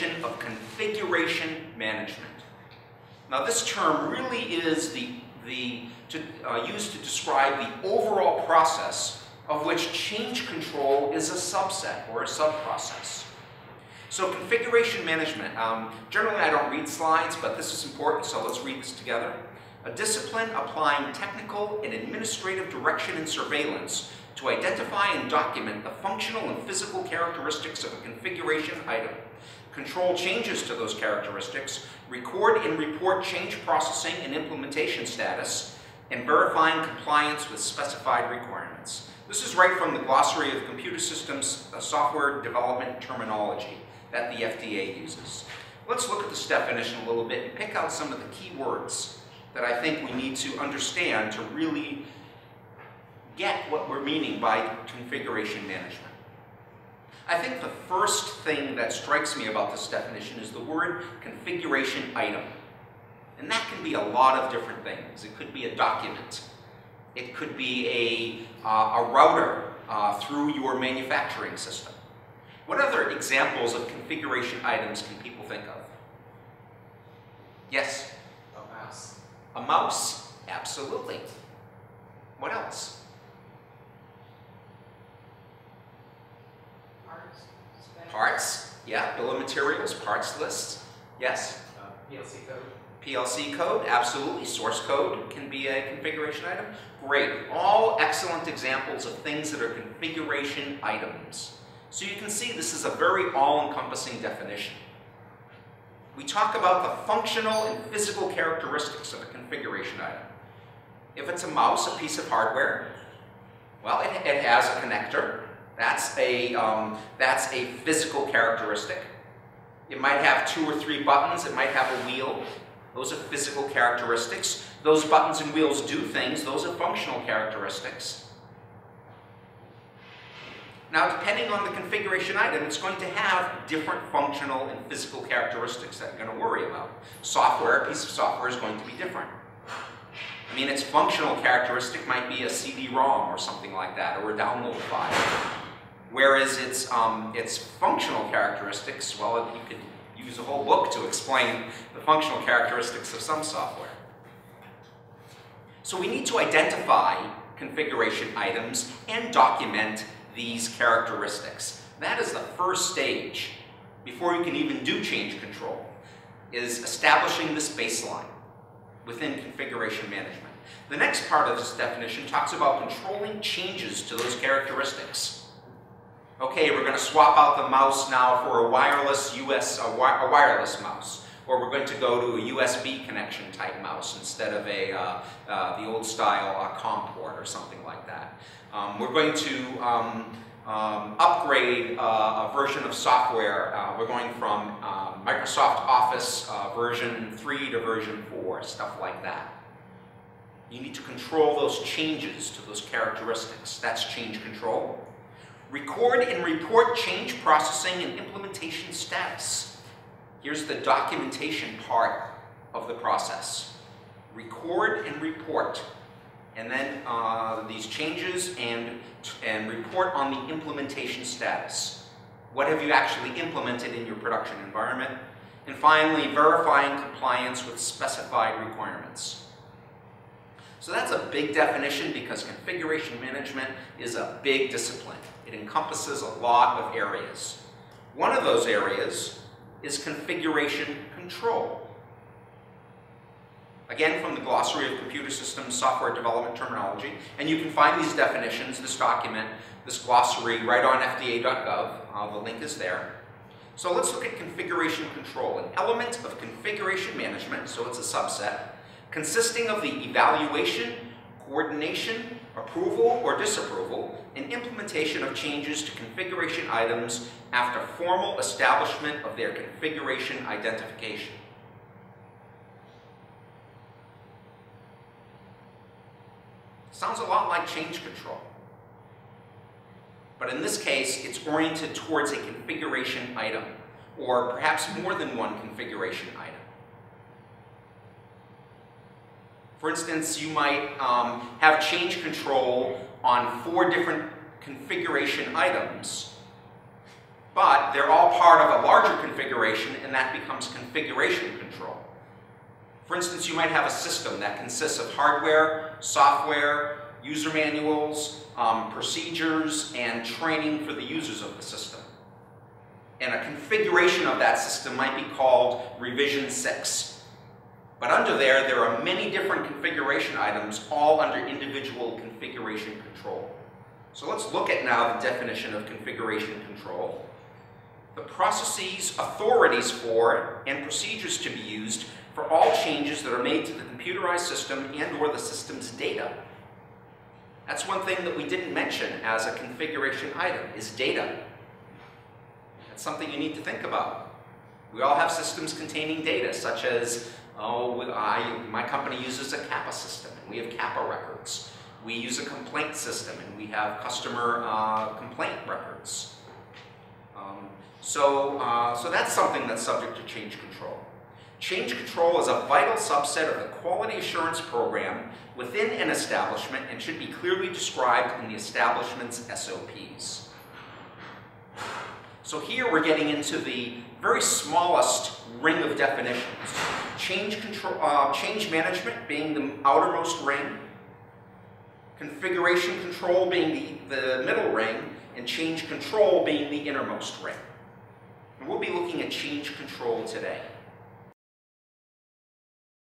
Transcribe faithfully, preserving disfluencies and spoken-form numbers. definition of configuration management. Now, this term really is the, the, to, uh, used to describe the overall process of which change control is a subset or a sub-process. So configuration management, um, generally I don't read slides, but this is important, so let's read this together. A discipline applying technical and administrative direction and surveillance to identify and document the functional and physical characteristics of a configuration item, control changes to those characteristics, record and report change processing and implementation status, and verifying compliance with specified requirements. This is right from the Glossary of Computer Systems uh, Software Development Terminology that the F D A uses. Let's look at this definition a little bit and pick out some of the key words that I think we need to understand to really get what we're meaning by configuration management. I think the first thing that strikes me about this definition is the word configuration item. And that can be a lot of different things. It could be a document. It could be a, uh, a router uh, through your manufacturing system. What other examples of configuration items can people think of? Yes? A mouse. A mouse, absolutely. What else? Parts, yeah, bill of materials, parts list, yes? Uh, P L C code. P L C code, absolutely. Source code can be a configuration item. Great, all excellent examples of things that are configuration items. So you can see this is a very all-encompassing definition. We talk about the functional and physical characteristics of a configuration item. If it's a mouse, a piece of hardware, well, it, it has a connector. That's a, um, that's a physical characteristic. It might have two or three buttons. It might have a wheel. Those are physical characteristics. Those buttons and wheels do things. Those are functional characteristics. Now, depending on the configuration item, it's going to have different functional and physical characteristics that you're going to worry about. Software, a piece of software is going to be different. I mean, its functional characteristic might be a C D ROM or something like that, or a download file. Whereas its, um, its functional characteristics, well, you could use a whole book to explain the functional characteristics of some software. So we need to identify configuration items and document these characteristics. That is the first stage before you can even do change control, is establishing this baseline within configuration management. The next part of this definition talks about controlling changes to those characteristics. Okay, we're going to swap out the mouse now for a wireless U S a, wi a wireless mouse, or we're going to go to a U S B connection type mouse instead of a uh, uh, the old style uh, COM port or something like that. Um, we're going to um, um, upgrade uh, a version of software. Uh, we're going from um, Microsoft Office uh, version three to version four, stuff like that. You need to control those changes to those characteristics. That's change control. Record and report change processing and implementation status. Here's the documentation part of the process. Record and report. And then uh, these changes and, and report on the implementation status. What have you actually implemented in your production environment? And finally, verifying compliance with specified requirements. So that's a big definition because configuration management is a big discipline. It encompasses a lot of areas. One of those areas is configuration control. Again, from the Glossary of Computer Systems Software Development Terminology. And you can find these definitions, this document, this glossary, right on F D A dot gov. Uh, the link is there. So let's look at configuration control, an element of configuration management, so it's a subset, consisting of the evaluation, coordination, approval or disapproval, and implementation of changes to configuration items after formal establishment of their configuration identification. Sounds a lot like change control. But in this case, it's oriented towards a configuration item, or perhaps more than one configuration item. For instance, you might um, have change control on four different configuration items, but they're all part of a larger configuration, and that becomes configuration control. For instance, you might have a system that consists of hardware, software, user manuals, um, procedures, and training for the users of the system. And a configuration of that system might be called revision six. But under there, there are many different configuration items, all under individual configuration control. So let's look at now the definition of configuration control. The processes, authorities for, and procedures to be used for all changes that are made to the computerized system and or the system's data. That's one thing that we didn't mention as a configuration item, is data. That's something you need to think about. We all have systems containing data, such as, oh, I, my company uses a CAPA system, and we have CAPA records. We use a complaint system, and we have customer uh, complaint records. Um, so, uh, so that's something that's subject to change control. Change control is a vital subset of the quality assurance program within an establishment and should be clearly described in the establishment's S O Ps. So here we're getting into the very smallest ring of definitions. Change control, uh, change management being the outermost ring, configuration control being the, the middle ring, and change control being the innermost ring. And we'll be looking at change control today.